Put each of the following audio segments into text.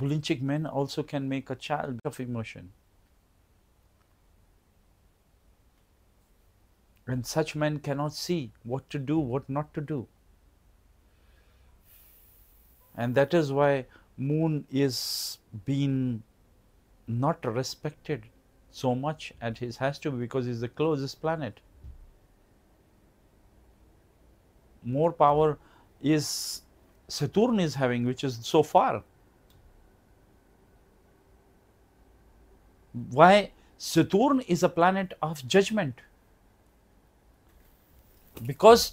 Bulimchic men also can make a child of emotion. And such men cannot see what to do, what not to do. And that is why Moon is being not respected so much, and he has to, because he is the closest planet. More power is Saturn is having, which is so far. Why? Saturn is a planet of judgment. Because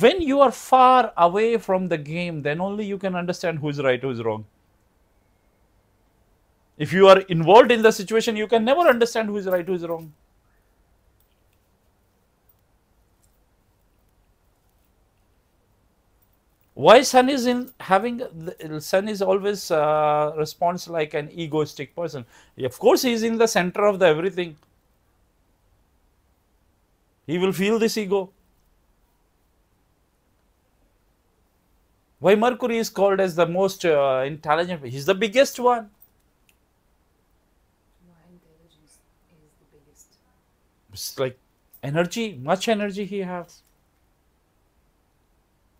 when you are far away from the game, then only you can understand who is right, who is wrong. If you are involved in the situation, you can never understand who is right, who is wrong. Why Sun is in having, Sun is always responds like an egoistic person. Of course, he is in the center of the everything. He will feel this ego. Why Mercury is called as the most intelligent? He is the biggest one. My intelligence is the biggest. It's like energy, much energy he has.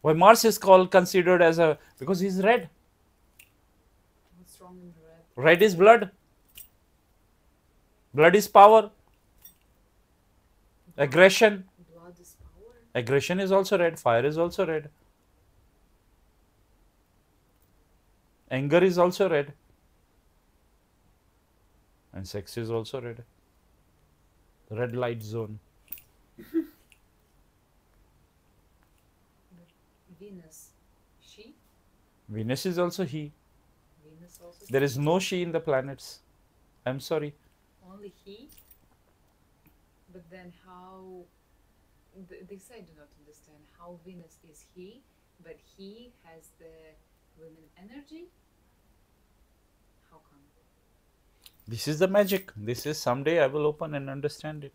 Why Mars is called, considered as a, because he is red. What's wrong in red? Red is blood. Blood is power. Aggression. Blood is power. Aggression is also red. Fire is also red. Anger is also red, and sex is also red. Red light zone. Venus, she? Venus is also he. Venus also there is no she in the planets. I'm sorry. Only he? But then how, this I do not understand, how Venus is he, but he has the women energy? How come? This is the magic. This is someday I will open and understand it.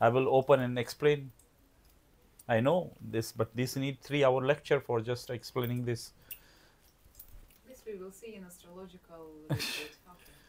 I will open and explain. I know this, but this need 3-hour lecture for just explaining this. This we will see in astrological report.